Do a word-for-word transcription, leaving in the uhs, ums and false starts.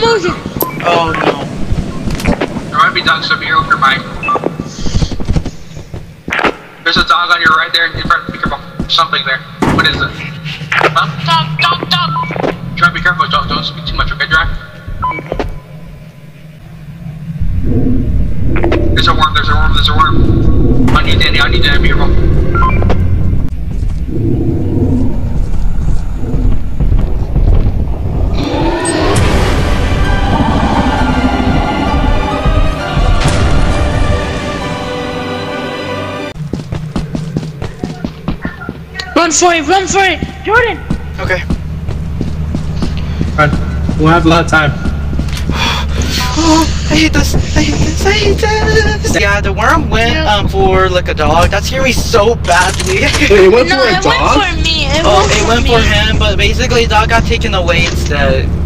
I'm losing. Oh no. There might be dogs up here over your bike. There's a dog on your right there in front. Be careful. Something there. What is it? Huh? Dog, dog, dog. Try to be careful, dog. Don't speak too much, okay, Dry? There's a worm. There's a worm. There's a worm. I need Danny. I need Danny. Be careful. Run for it! Run for it! Jordan! Okay. Run. We'll have a lot of time. Oh, I hate this! I hate this! I hate this! Yeah, the worm went um, for like a dog. That's scared me so badly. Wait, it went no, for a it dog? Went for me. It oh, went it for went me. for him, but basically the dog got taken away instead.